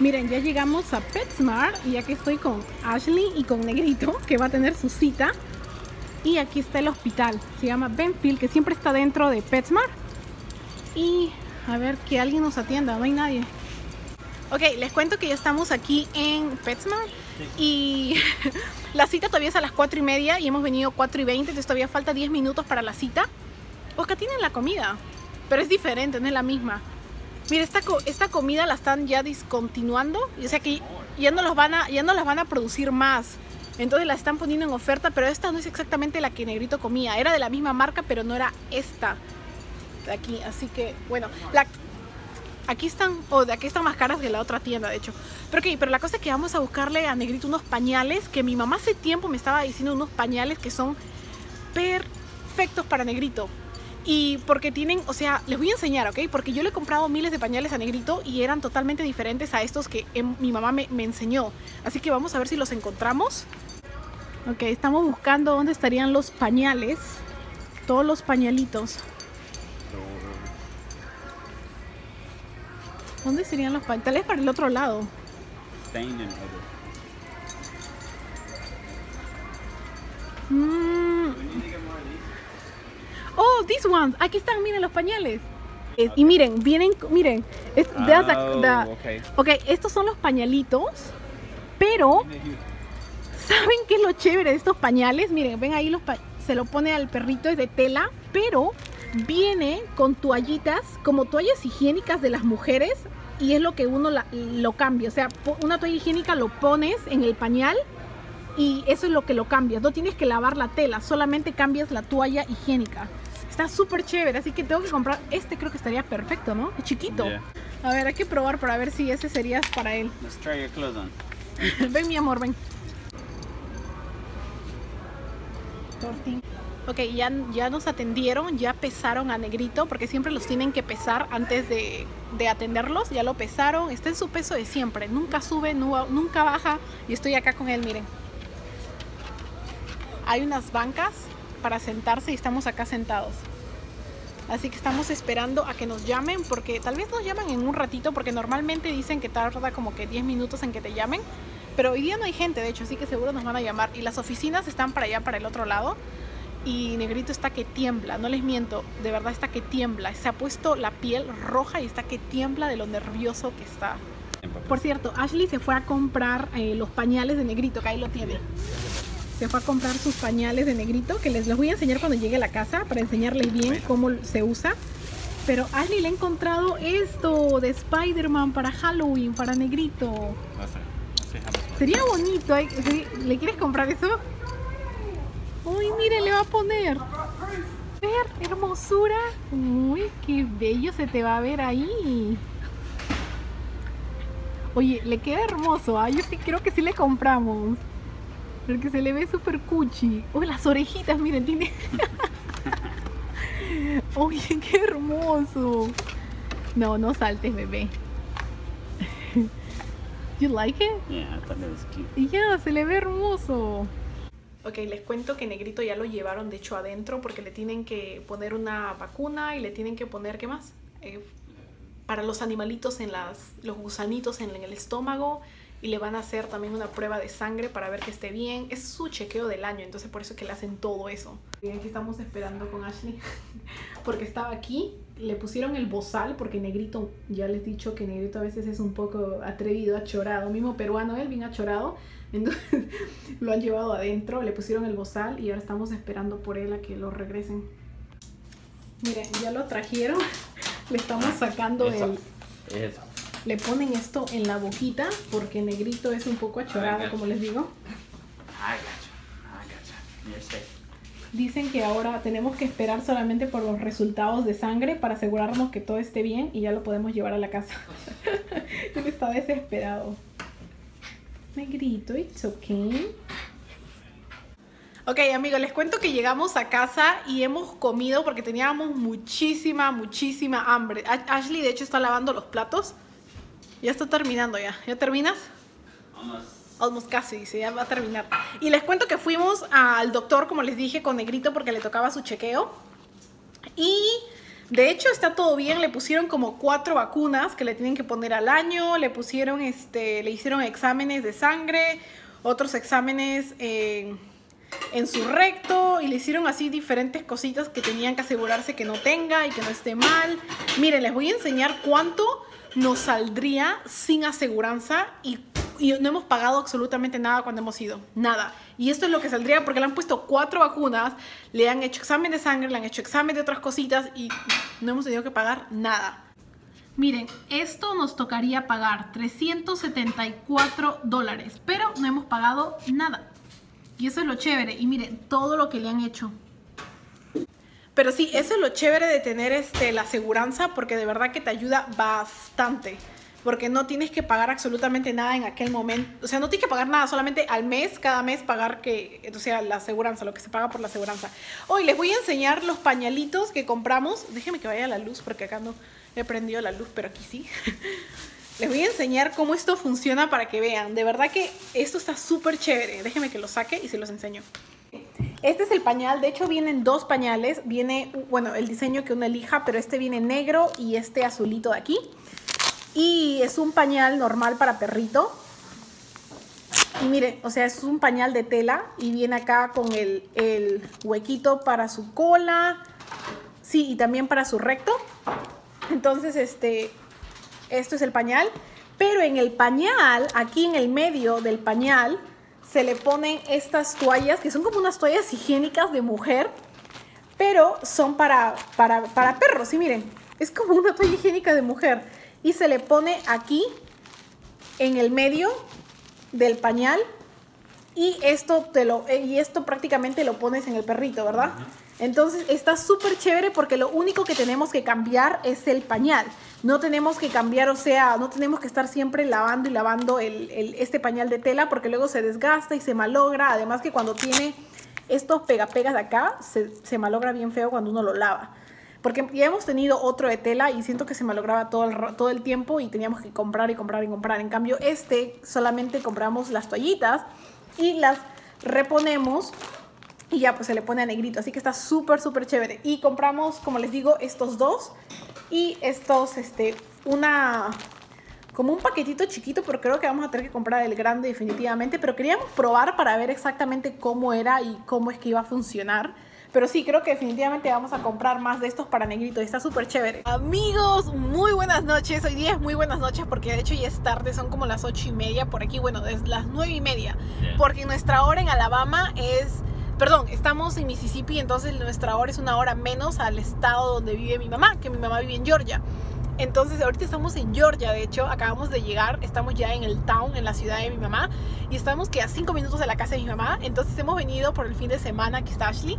Miren, ya llegamos a Petsmart y aquí estoy con Ashley y con Negrito, que va a tener su cita. Y aquí está el hospital, se llama Banfield, que siempre está dentro de Petsmart. Y a ver que alguien nos atienda, no hay nadie. Ok, les cuento que ya estamos aquí en Petsmart. Sí. Y la cita todavía es a las 4:30 y hemos venido 4:20, entonces todavía falta 10 minutos para la cita. Acá tienen la comida, pero es diferente, no es la misma. Mira, esta comida la están ya discontinuando, o sea que ya no las van a producir más. Entonces la están poniendo en oferta, pero esta no es exactamente la que Negrito comía. Era de la misma marca, pero no era esta de aquí. Así que, bueno, aquí están más caras que la otra tienda, de hecho. Pero ok, pero la cosa es que vamos a buscarle a Negrito unos pañales, que mi mamá hace tiempo me estaba diciendo unos pañales que son perfectos para Negrito. Y porque tienen, o sea, les voy a enseñar, ¿ok? Porque yo le he comprado miles de pañales a Negrito y eran totalmente diferentes a estos que mi mamá me enseñó. Así que vamos a ver si los encontramos. Ok, estamos buscando dónde estarían los pañales. Todos los pañalitos. ¿Dónde serían los pañales? Tal vez para el otro lado. Oh, these ones. Aquí están, miren los pañales. Okay. Y miren, vienen, miren. Ok, estos son los pañalitos. Pero, ¿saben qué es lo chévere de estos pañales? Miren, ven ahí, se lo pone al perrito, es de tela. Pero viene con toallitas, como toallas higiénicas de las mujeres. Y es lo que uno lo cambia. O sea, una toalla higiénica lo pones en el pañal. Y eso es lo que lo cambias. No tienes que lavar la tela, solamente cambias la toalla higiénica. Está súper chévere, así que tengo que comprar. Este creo que estaría perfecto, ¿no? Es chiquito. Yeah. A ver, hay que probar para ver si ese sería para él. Let's try your clothes on. Ven, mi amor, ven. Ok, ya nos atendieron, ya pesaron a Negrito, porque siempre los tienen que pesar antes de atenderlos. Ya lo pesaron, está en su peso de siempre. Nunca sube, nunca baja. Y estoy acá con él, miren. Hay unas bancas para sentarse y estamos acá sentados. Así que estamos esperando a que nos llamen, porque tal vez nos llaman en un ratito, porque normalmente dicen que tarda como que 10 minutos en que te llamen. Pero hoy día no hay gente, de hecho, así que seguro nos van a llamar. Y las oficinas están para allá, para el otro lado. Y Negrito está que tiembla, no les miento, de verdad está que tiembla. Se ha puesto la piel roja y está que tiembla de lo nervioso que está. Por cierto, Ashley se fue a comprar los pañales de Negrito, que ahí lo tiene. Se fue a comprar sus pañales de Negrito, que les los voy a enseñar cuando llegue a la casa, para enseñarles bien cómo se usa. Pero Ashley le ha encontrado esto de Spider-Man para Halloween, para Negrito. Sería bonito. ¿Le quieres comprar eso? Uy, mire, le va a poner. Ver, hermosura. Uy, qué bello se te va a ver ahí. Oye, le queda hermoso. Yo sí creo que sí le compramos. Porque se le ve súper cuchi. Oh, las orejitas, miren, tiene. Oye, qué hermoso. No, no saltes, bebé. You like it? Yeah, I thought it was cute. Y ya, se le ve hermoso. Ok, les cuento que Negrito ya lo llevaron, de hecho, adentro, porque le tienen que poner una vacuna y le tienen que poner, ¿qué más? Para los animalitos, los gusanitos en el estómago. Y le van a hacer también una prueba de sangre para ver que esté bien. Es su chequeo del año, entonces por eso es que le hacen todo eso. Y aquí estamos esperando con Ashley, porque estaba aquí. Le pusieron el bozal, porque Negrito, ya les he dicho que Negrito a veces es un poco atrevido, achorado. Mismo peruano, él bien achorado. Entonces lo han llevado adentro, le pusieron el bozal y ahora estamos esperando por él a que lo regresen. Miren, ya lo trajeron. Le estamos sacando eso. Le ponen esto en la boquita porque Negrito es un poco achorado, como les digo. Dicen que ahora tenemos que esperar solamente por los resultados de sangre para asegurarnos que todo esté bien y ya lo podemos llevar a la casa. Él está desesperado. Negrito, it's okay. Ok, amigos, les cuento que llegamos a casa y hemos comido porque teníamos muchísima hambre. Ashley, de hecho, está lavando los platos. Ya está terminando ya. ¿Ya terminas? Almost casi, sí, ya va a terminar. Y les cuento que fuimos al doctor, como les dije, con Negrito porque le tocaba su chequeo. Y De hecho, está todo bien. Le pusieron como 4 vacunas que le tienen que poner al año. Le pusieron, le hicieron exámenes de sangre, otros exámenes en su recto, y le hicieron así diferentes cositas que tenían que asegurarse que no tenga y que no esté mal. Miren, les voy a enseñar cuánto nos saldría sin aseguranza, y no hemos pagado absolutamente nada cuando hemos ido, nada. Y esto es lo que saldría porque le han puesto 4 vacunas, le han hecho examen de sangre, le han hecho examen de otras cositas y no hemos tenido que pagar nada. Miren, esto nos tocaría pagar $374, pero no hemos pagado nada. Y eso es lo chévere. Y miren, todo lo que le han hecho. Pero sí, eso es lo chévere de tener la aseguranza, porque de verdad que te ayuda bastante. Porque no tienes que pagar absolutamente nada en aquel momento. O sea, no tienes que pagar nada, solamente al mes, cada mes pagar o sea, la aseguranza, lo que se paga por la aseguranza. Hoy les voy a enseñar los pañalitos que compramos. Déjenme que vaya la luz porque acá no he prendido la luz, pero aquí sí. Les voy a enseñar cómo esto funciona para que vean. De verdad que esto está súper chévere. Déjenme que lo saque y se los enseño. Este es el pañal. De hecho, vienen 2 pañales. Viene, bueno, el diseño que uno elija, pero este viene negro y este azulito de aquí. Y es un pañal normal para perrito. Y miren, o sea, es un pañal de tela. Y viene acá con el huequito para su cola. Sí, y también para su recto. Entonces, esto es el pañal. Pero en el pañal, aquí en el medio del pañal, se le ponen estas toallas, que son como unas toallas higiénicas de mujer. Pero son para perros. Sí, miren. Es como una toalla higiénica de mujer. Y se le pone aquí, en el medio del pañal. Y esto prácticamente lo pones en el perrito, ¿verdad? Entonces está súper chévere porque lo único que tenemos que cambiar es el pañal. No tenemos que cambiar, o sea, no tenemos que estar siempre lavando y lavando este pañal de tela, porque luego se desgasta y se malogra. Además que cuando tiene estos pegapegas de acá, se malogra bien feo cuando uno lo lava. Porque ya hemos tenido otro de tela y siento que se malograba todo el tiempo y teníamos que comprar y comprar y comprar. En cambio, solamente compramos las toallitas y las reponemos y ya pues se le pone a negrito. Así que está súper, súper chévere. Y compramos, como les digo, estos 2 y estos, como un paquetito chiquito, pero creo que vamos a tener que comprar el grande definitivamente. Pero queríamos probar para ver exactamente cómo era y cómo es que iba a funcionar. Pero sí, creo que definitivamente vamos a comprar más de estos para negrito. Está súper chévere. Amigos, muy buenas noches. Hoy día es muy buenas noches porque de hecho ya es tarde. Son como las 8:30 por aquí. Bueno, es las 9:30. Porque nuestra hora en Alabama es... Perdón, estamos en Mississippi. Entonces nuestra hora es una hora menos al estado donde vive mi mamá. Que mi mamá vive en Georgia. Entonces ahorita estamos en Georgia, de hecho acabamos de llegar, estamos ya en el town, en la ciudad de mi mamá, y estamos que a 5 minutos de la casa de mi mamá. Entonces hemos venido por el fin de semana. Aquí está Ashley,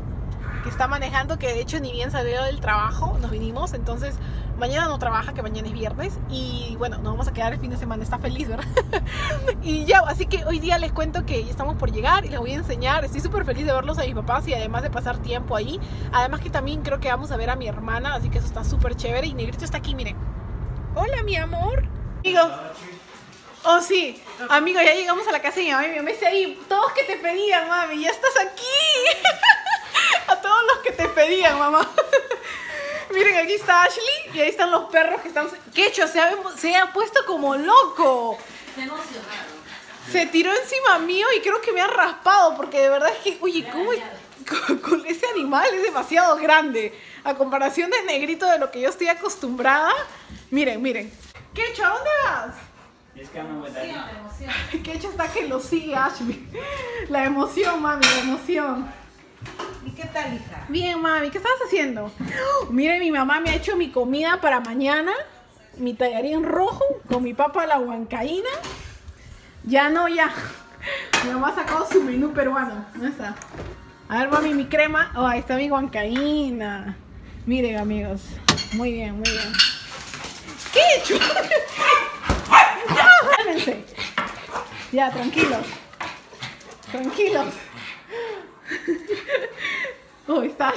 que está manejando, que de hecho ni bien salió del trabajo, nos vinimos. Entonces mañana no trabaja, que mañana es viernes, y bueno, nos vamos a quedar el fin de semana. Está feliz, ¿verdad? Y ya, así que hoy día les cuento que ya estamos por llegar y les voy a enseñar. Estoy súper feliz de verlos a mis papás y además de pasar tiempo ahí. Además que también creo que vamos a ver a mi hermana, así que eso está súper chévere. Y Negrito está aquí, miren. Hola, mi amor. Amigos. Oh, sí. Amigos, ya llegamos a la casa de mi mamá. Y mi mamá está ahí. Todos que te pedían, mami, ya estás aquí. A todos los que te pedían, mamá. Miren, aquí está Ashley y ahí están los perros que están... Quecho se ha puesto como loco. Se emocionaron. Se tiró encima mío y creo que me ha raspado, porque de verdad es que... Oye, ¿cómo es? Con ese animal es demasiado grande. A comparación de Negrito, de lo que yo estoy acostumbrada. Miren, miren. Quecho, ¿a dónde vas? Es que no me da emoción. Quecho está que lo sigue Ashley. La emoción, mami, la emoción. ¿Y qué tal, hija? Bien, mami, ¿qué estabas haciendo? ¡Oh! Miren, mi mamá me ha hecho mi comida para mañana. Mi tallarín rojo con mi papa a la huancaína. Ya. Mi mamá ha sacado su menú peruano. ¿Dónde está? A ver, mami, mi crema. Oh, ahí está mi huancaína. Miren, amigos. Muy bien, muy bien. ¿Qué he hecho? Ya, tranquilos. Tranquilos. Oh, está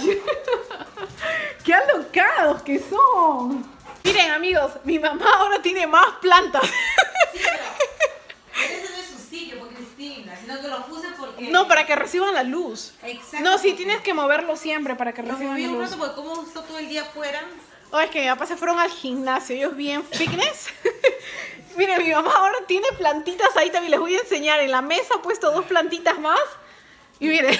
¡Qué alocados que son! Miren, amigos, mi mamá ahora tiene más plantas. Sí, pero ese no es su sitio, por Cristina, sino que lo puse porque... No, para que reciban la luz. Exacto. No, sí, tienes que moverlo siempre para que reciban la luz. Porque como está todo el día afuera, Oh, es que mi papá se fueron al gimnasio, ellos bien fitness. Miren, mi mamá ahora tiene plantitas ahí también, les voy a enseñar. En la mesa ha puesto dos plantitas más. Y miren.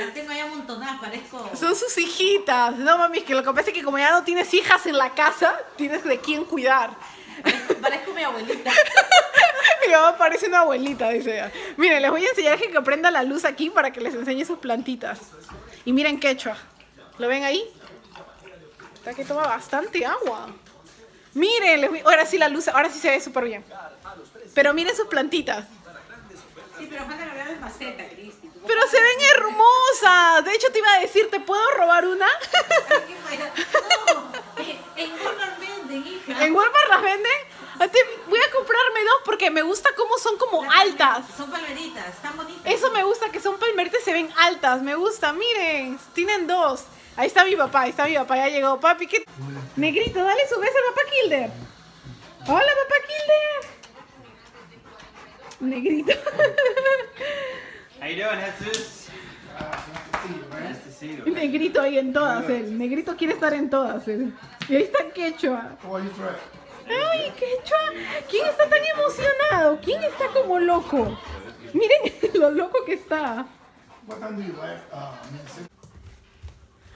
Las tengo ahí amontonadas, parezco. Son sus hijitas. No, mami, es que lo que pasa es que como ya no tienes hijas en la casa, tienes de quién cuidar. Parezco mi abuelita. Mi mamá parece una abuelita, dice ella. Miren, les voy a enseñar que prenda la luz aquí para que les enseñe sus plantitas. Y miren quechua. ¿Lo ven ahí? Está que toma bastante agua. Miren, les voy... ahora sí la luz, ahora sí se ve súper bien. Pero miren sus plantitas. Sí, pero falta la verdad de maceta, Cristi. Pero se ven hermosas. De hecho, te iba a decir, ¿te puedo robar una? No, en Walmart venden, hija. ¿En Walmart las venden? Voy a comprarme dos porque me gusta cómo son como las altas. Son palmeritas, están bonitas. Eso me gusta, que son palmeritas, se ven altas. Me gusta, miren, tienen dos. Ahí está mi papá, ya llegó. Papi, ¿qué? Negrito, dale su beso al papá Kilder. Hola, papá Kilder. Negrito. How you doing, Jesus? Nice to see you, right? Negrito ahí en todas él. Negrito quiere estar en todas él. Y ahí está Quechua. Ay, Quechua. ¿Quién está tan emocionado? ¿Quién está como loco? Miren lo loco que está.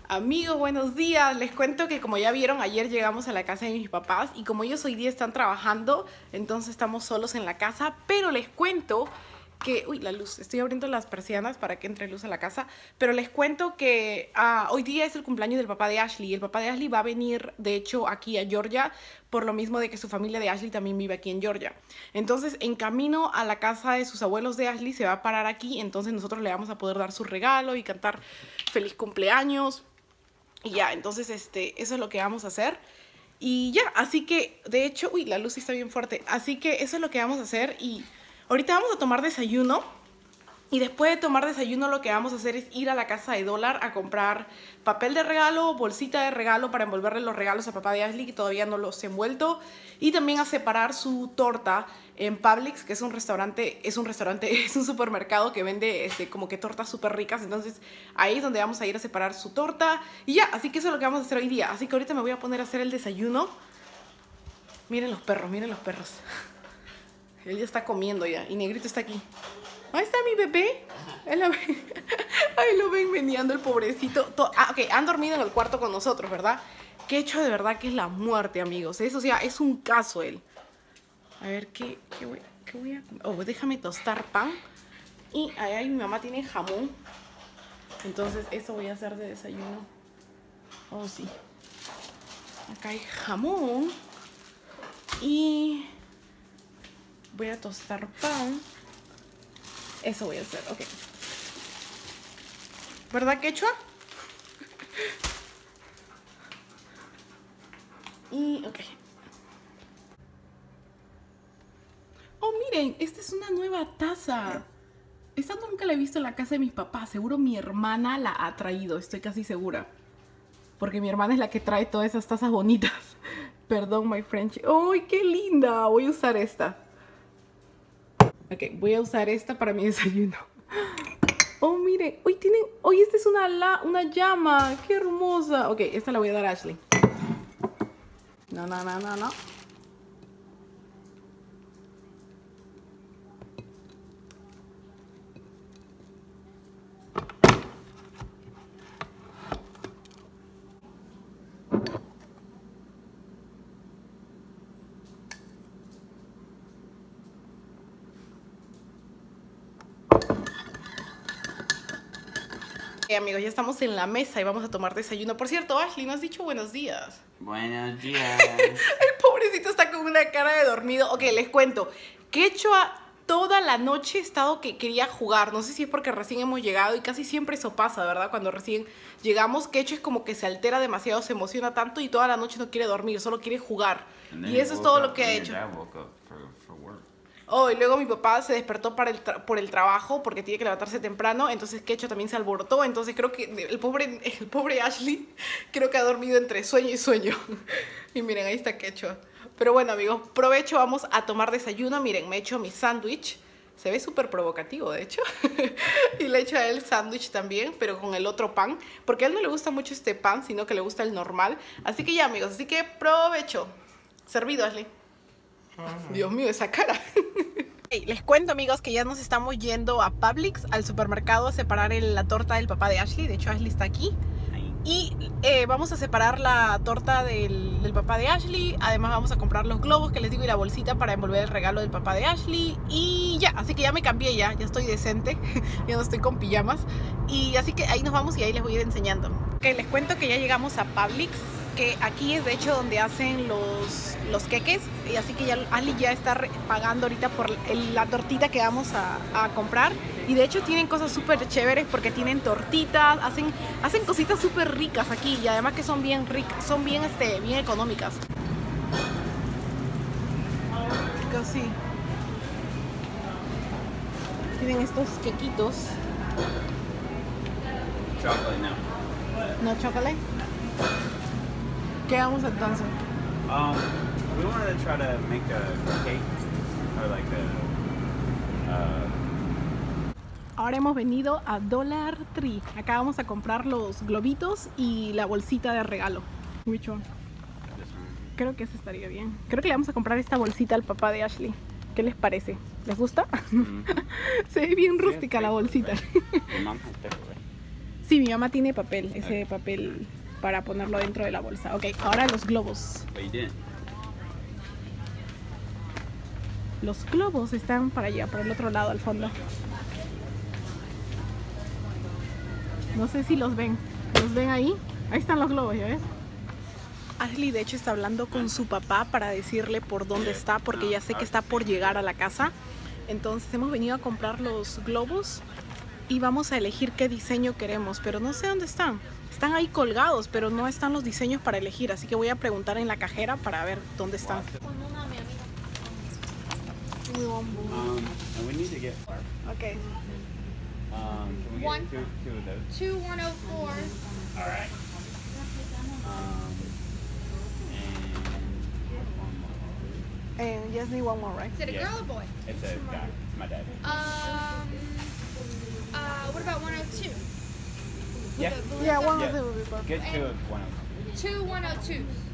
Amigos, buenos días. Les cuento que como ya vieron, ayer llegamos a la casa de mis papás y como ellos hoy día están trabajando, entonces estamos solos en la casa, pero les cuento que... Uy, la luz. Estoy abriendo las persianas para que entre luz a la casa, pero les cuento que hoy día es el cumpleaños del papá de Ashley. El papá de Ashley va a venir, de hecho, aquí a Georgia, por lo mismo de que su familia de Ashley también vive aquí en Georgia. Entonces, en camino a la casa de sus abuelos de Ashley, se va a parar aquí, entonces nosotros le vamos a poder dar su regalo y cantar feliz cumpleaños. Y ya, entonces eso es lo que vamos a hacer. Y ya, así que, de hecho, uy, la luz está bien fuerte. Así que eso es lo que vamos a hacer. Y ahorita vamos a tomar desayuno. Y después de tomar desayuno, lo que vamos a hacer es ir a la casa de Dólar a comprar papel de regalo, bolsita de regalo para envolverle los regalos a papá de Ashley, que todavía no los he envuelto. Y también a separar su torta en Publix, que es un restaurante, es un supermercado que vende como que tortas súper ricas. Entonces ahí es donde vamos a ir a separar su torta. Y ya, así que eso es lo que vamos a hacer hoy día. Así que ahorita me voy a poner a hacer el desayuno. Miren los perros, miren los perros. Él ya está comiendo ya y Negrito está aquí. Ahí está mi bebé. Ahí lo ven meneando el pobrecito. Ok, han dormido en el cuarto con nosotros, ¿verdad? Quechua de verdad que es la muerte, amigos. Eso, o sea, es un caso él. A ver, ¿qué voy a comer? Oh, déjame tostar pan. Y ahí mi mamá tiene jamón. Entonces, eso voy a hacer de desayuno. Oh, sí. Acá hay jamón. Y voy a tostar pan. Eso voy a hacer, ok. ¿Verdad, Quechua? Y, ok. Oh, miren, esta es una nueva taza. Esta nunca la he visto en la casa de mis papás. Seguro mi hermana la ha traído, estoy casi segura. Porque mi hermana es la que trae todas esas tazas bonitas. Perdón, my French. ¡Ay, qué linda! Voy a usar esta. Ok, voy a usar esta para mi desayuno. Oh, miren. Hoy tienen... Hoy esta es una llama. ¡Qué hermosa! Ok, esta la voy a dar a Ashley. No, no, no, no, no. Amigos, ya estamos en la mesa y vamos a tomar desayuno. Por cierto, Ashley, ¿no has dicho buenos días? Buenos días. El pobrecito está con una cara de dormido. Ok, les cuento. Quechua toda la noche he estado que quería jugar. No sé si es porque recién hemos llegado y casi siempre eso pasa, ¿verdad? Cuando recién llegamos, Quechua es como que se altera demasiado, se emociona tanto y toda la noche no quiere dormir, solo quiere jugar. Y eso es todo lo que ha hecho. Oh, y luego mi papá se despertó por el trabajo porque tiene que levantarse temprano, entonces Quechua también se alborotó, entonces creo que el pobre Ashley creo que ha dormido entre sueño y sueño. Y miren, ahí está Quechua. Pero bueno, amigos, provecho, vamos a tomar desayuno. Miren, me he hecho mi sándwich. Se ve súper provocativo, de hecho. Y le echa el sándwich también, pero con el otro pan, porque a él no le gusta mucho este pan, sino que le gusta el normal. Así que ya, amigos, así que provecho. Servido, Ashley. Dios mío, esa cara. Hey, les cuento, amigos, que ya nos estamos yendo a Publix, al supermercado, a separar la torta del papá de Ashley. De hecho, Ashley está aquí. Y vamos a separar la torta del papá de Ashley. Además vamos a comprar los globos que les digo y la bolsita para envolver el regalo del papá de Ashley. Y ya, así que ya me cambié, ya estoy decente. Ya no estoy con pijamas. Y así que ahí nos vamos y ahí les voy a ir enseñando. Ok, les cuento que ya llegamos a Publix, que aquí es de hecho donde hacen los queques. Y así que ya Ashley ya está pagando ahorita por la tortita que vamos a comprar. Y de hecho tienen cosas súper chéveres porque tienen tortitas, hacen cositas súper ricas aquí. Y además que son bien ricas, son bien, bien económicas. Casi. Tienen estos quequitos. Chocolate no. ¿No chocolate? ¿Qué vamos entonces? We wanted to try to make a cake or like a... Ahora hemos venido a Dollar Tree. Acá vamos a comprar los globitos y la bolsita de regalo. Which one? Creo que ese estaría bien. Creo que le vamos a comprar esta bolsita al papá de Ashley. ¿Qué les parece? ¿Les gusta? Se ve bien rústica la bolsita. Sí, mi mamá tiene papel. Ese papel para ponerlo dentro de la bolsa. Ok, ahora los globos. Los globos están para allá, para el otro lado, al fondo. No sé si los ven. ¿Los ven ahí? Ahí están los globos, ¿ya ves? Ashley de hecho está hablando con su papá para decirle por dónde está, porque ya sé que está por llegar a la casa. Entonces hemos venido a comprar los globos y vamos a elegir qué diseño queremos, pero no sé dónde están. Están ahí colgados, pero no están los diseños para elegir, así que voy a preguntar en la cajera para ver dónde están. Okay. Can we get two of those? Two 104. All right. And just need one more, right? Is it a girl or boy? It's a guy. It's my dad. What about 102? Yeah. Yeah, 102 would be perfect. Get two of 102. Two 102s.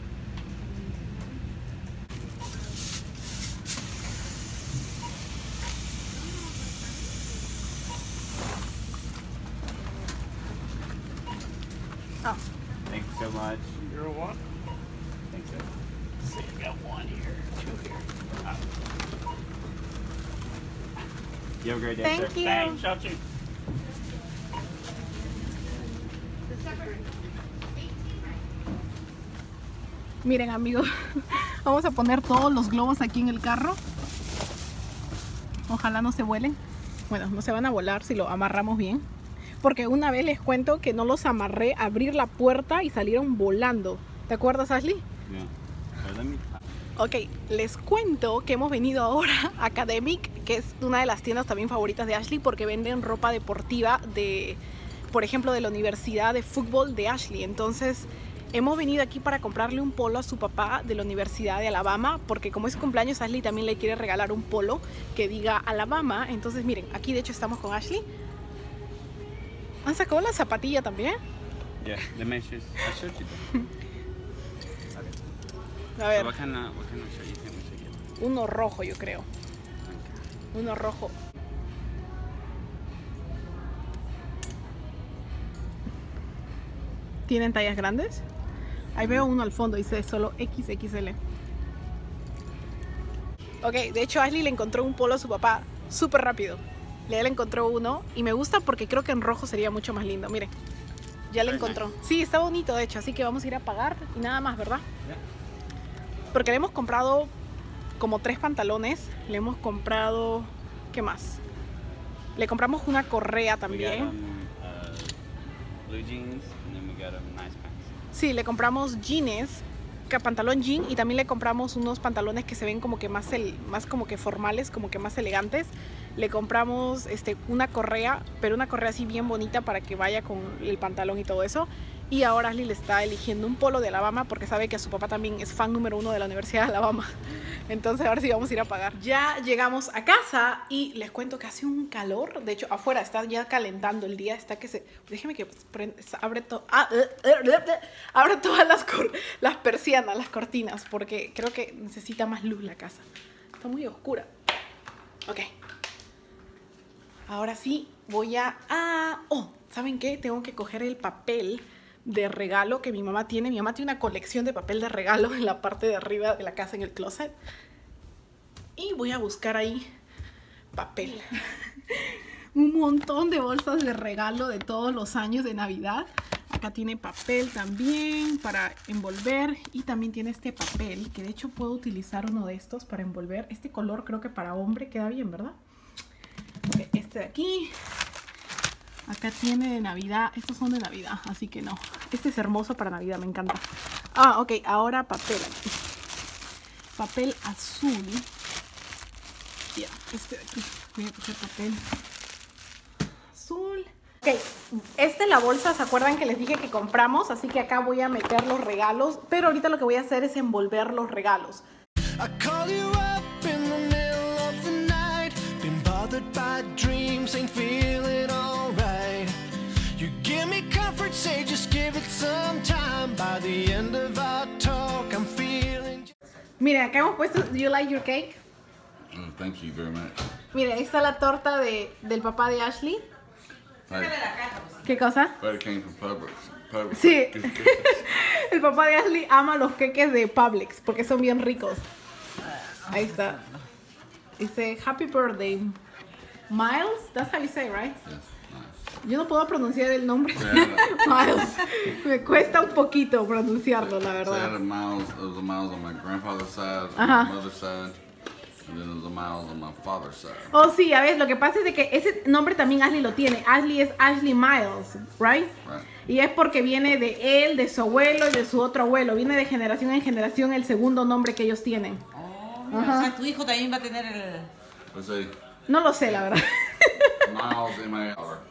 Oh. Thanks so much. You're a one? I think so. So you got one here, two here. Oh. You have a great day, sir. Thank you. Thanks, y'all too. Miren, amigos, vamos a poner todos los globos aquí en el carro. Ojalá no se vuelen. Bueno, no se van a volar si lo amarramos bien. Porque una vez les cuento que no los amarré, abrir la puerta y salieron volando. ¿Te acuerdas, Ashley? Sí. Ok, les cuento que hemos venido ahora a Academic, que es una de las tiendas también favoritas de Ashley porque venden ropa deportiva de, por ejemplo, de la universidad de fútbol de Ashley. Entonces, hemos venido aquí para comprarle un polo a su papá de la Universidad de Alabama, porque como es su cumpleaños, Ashley también le quiere regalar un polo que diga Alabama. Entonces, miren, aquí de hecho estamos con Ashley. ¿Han sacado la zapatilla también? Yeah, the measures. I showed you them. Okay. A ver. So what kind of show you think we should get? Uno rojo, yo creo. Okay. Uno rojo. ¿Tienen tallas grandes? Ahí veo uno al fondo, dice solo XXL. Ok, de hecho Ashley le encontró un polo a su papá súper rápido. Ya le encontró uno y me gusta porque creo que en rojo sería mucho más lindo. Miren, ya le encontró. Sí, está bonito de hecho, así que vamos a ir a pagar y nada más, ¿verdad? Porque le hemos comprado como 3 pantalones. Le hemos comprado... ¿Qué más? Le compramos una correa también. Sí, le compramos jeans, pantalón jean, y también le compramos unos pantalones que se ven como que más como que formales, como que más elegantes. Le compramos una correa, pero una correa así bien bonita para que vaya con el pantalón y todo eso. Y ahora Ashley le está eligiendo un polo de Alabama porque sabe que su papá también es fan número uno de la Universidad de Alabama. Entonces ahora sí vamos a ir a pagar. Ya llegamos a casa y les cuento que hace un calor. De hecho, afuera está ya calentando el día. Está que se... Déjeme que abre todas las persianas, las cortinas, porque creo que necesita más luz la casa. Está muy oscura. Ok. Ahora sí voy a... Oh, ¿saben qué? Tengo que coger el papel de regalo que mi mamá tiene. Mi mamá tiene una colección de papel de regalo en la parte de arriba de la casa, en el closet. Y voy a buscar ahí papel. Un montón de bolsas de regalo de todos los años de Navidad. Acá tiene papel también para envolver. Y también tiene este papel, que de hecho puedo utilizar uno de estos para envolver. Este color creo que para hombre queda bien, ¿verdad? Okay, este de aquí. Acá tiene de Navidad. Estos son de Navidad, así que no. Este es hermoso para Navidad, me encanta. Ah, ok, ahora papel aquí. Papel azul. Ya, yeah, este de aquí. Voy a coger papel azul. Ok, esta es la bolsa, ¿se acuerdan que les dije que compramos? Así que acá voy a meter los regalos, pero ahorita lo que voy a hacer es envolver los regalos. Mira, acá hemos puesto, do you like your cake? Oh, thank you very much. Mira, ahí está la torta del papá de Ashley. ¿Qué cosa? It came from Publix. Sí. El papá de Ashley ama los queques de Publix porque son bien ricos. Ahí está. Dice Happy Birthday, Miles. That's how you say, right? Yes. Yo no puedo pronunciar el nombre. Miles. Me cuesta un poquito pronunciarlo, la verdad. So I had a Miles on my grandfather's side, on my mother's side, and then there was a Miles on my father's side. Oh, sí, a ver, lo que pasa es de que ese nombre también Ashley lo tiene. Ashley es Ashley Miles, right? Y es porque viene de él, de su abuelo y de su otro abuelo. Viene de generación en generación el segundo nombre que ellos tienen. Oh, o sea, tu hijo también va a tener el... Pues sí. No lo sé, la verdad.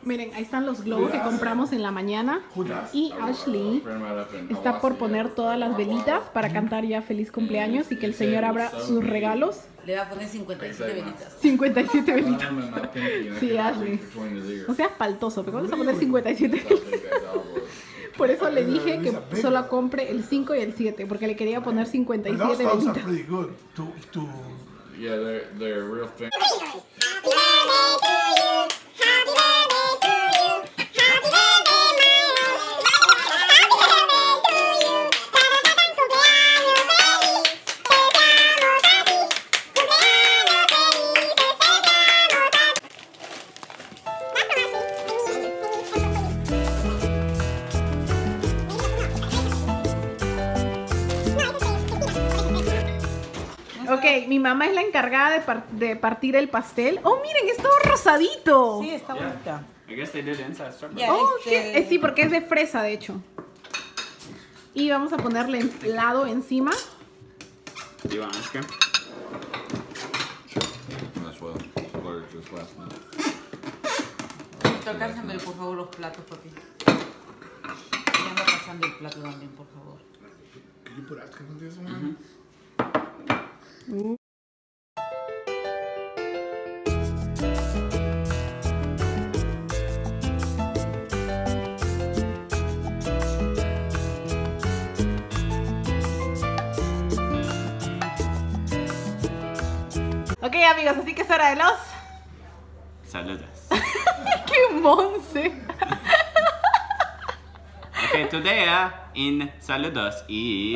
Miren, ahí están los globos que compramos en la mañana. Y Ashley está por poner todas las velitas para cantar ya feliz cumpleaños y que el Señor abra sus regalos. Le va a poner 57 velitas. 57 velitas. Sí, Ashley. No seas paltoso, pero ¿cómo le vas a poner 57 velitas? Por eso le dije que solo compre el 5 y el 7, porque le quería poner 57 velitas. Yeah, they're real thing. Happy birthday to you. Happy birthday to you. Happy birthday, Miles. Happy birthday to you. Para que tan cumpleaños feliz. Te damos a ti. Cumpleaños feliz. Te Ok, mi mamá es la encargada de partir el pastel. Oh, miren, es todo rosadito. Sí, está bonita. I guess they did inside strawberry. Yeah, oh, sí, porque es de fresa, de hecho. Y vamos a ponerle helado encima. You want ice cream? Tócame, por favor, los platos, papi. Ya anda pasando el plato también, por favor. ¿Qué por acá no tienes una? Ok, amigos, así que es hora de los saludos. ¡Qué monse! Ok, today in saludos is...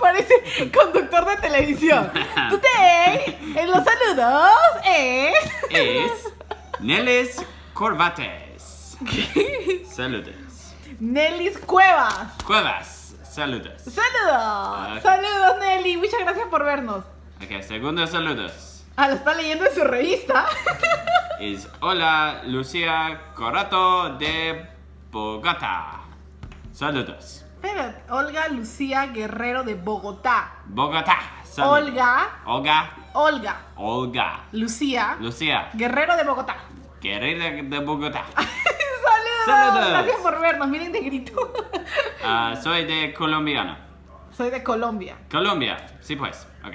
Parece conductor de televisión. Today, en los saludos es Nelis Corbates. ¿Qué? Saludos. Nelis Cuevas. Cuevas. Saludos. Saludos. Okay. Saludos, Nelly. Muchas gracias por vernos. Ok, segundo saludos. Ah, lo está leyendo en su revista. Es hola, Lucía Corrato de Bogotá. Saludos. Espera, Olga Lucía Guerrero de Bogotá. Bogotá. Saludos. Olga. Lucía. Guerrero de Bogotá. Guerrero de Bogotá. Saludos. Gracias por vernos, miren de grito. Soy de colombiano. Soy de Colombia. Colombia, sí pues, ok.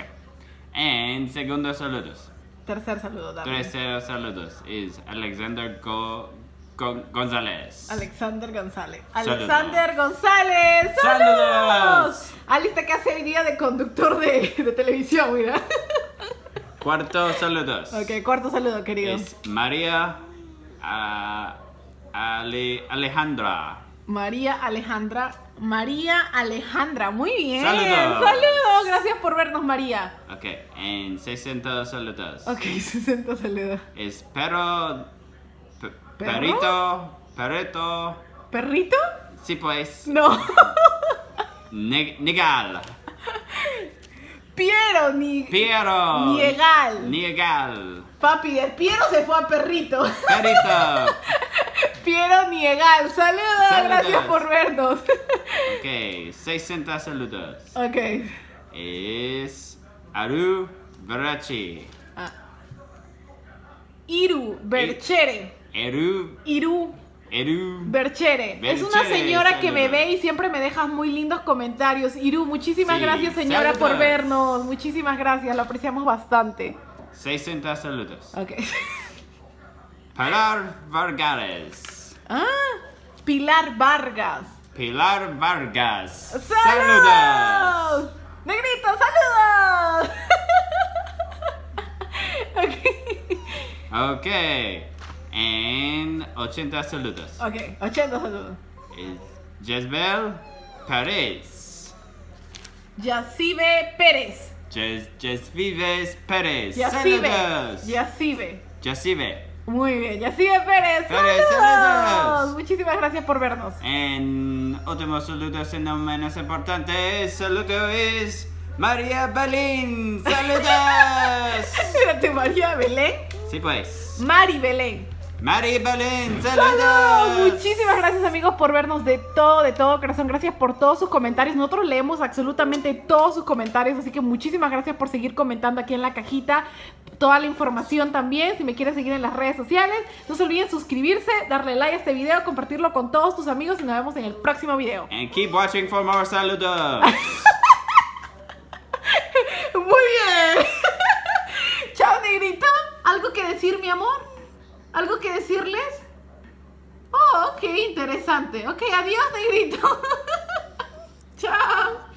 En segundo saludos. Tercer saludo, David. Tercer saludos es Alexander González. Alexander González. Alexander González. ¡Saludos! Alice te hace hoy día de conductor de televisión, mira. Cuarto saludos. Ok, cuarto saludo, querido. Es María Alejandra. María Alejandra. María Alejandra, muy bien. Saludos. Saludos, gracias por vernos, María. Ok, en 60 saludos. Ok, 60 saludos. Es perrito. ¿Perrito? Sí, pues. No. Negal. Piero, Piero. Niegal. Niegal. Papi, de Piero se fue a perrito. Perrito. Piero Niegal. Saludos, saludos, gracias por vernos. Ok, 60 saludos. Ok. Es Aru Berachi. Iru Berchere. Iru Berchere. Es una señora saludos. Que me ve y siempre me dejas muy lindos comentarios. Iru, muchísimas gracias, señora, saludos. Por vernos. Muchísimas gracias, lo apreciamos bastante. 60 saludos. Ok. Pilar Vargas. Ah, Pilar Vargas. Pilar Vargas. ¡Saludos! ¡Saludos! ¡Negrito, saludos! Ok. En 80 saludos. Ok, 80 saludos. Jezbel Pérez. Yacibe Pérez. Yacibe Pérez. Saludos. Yacibe. Muy bien, Yacibe Pérez. Pérez, saludos. Muchísimas gracias por vernos. En últimos saludos, en no menos importantes, saludos es María Belén. Saludos. Espérate, María Belén. Sí, pues. Mari Belén. Mari Belén, saludos. ¡Saludos! Muchísimas gracias, amigos, por vernos de todo corazón. Gracias por todos sus comentarios. Nosotros leemos absolutamente todos sus comentarios, así que muchísimas gracias por seguir comentando aquí en la cajita. Toda la información también, si me quieren seguir en las redes sociales. No se olviden suscribirse, darle like a este video, compartirlo con todos tus amigos y nos vemos en el próximo video. And keep watching for more saludos. Muy bien. Chao, negrito. ¿Algo que decir, mi amor? ¿Algo que decirles? Oh, ok, interesante. Ok, adiós, negrito. Chao.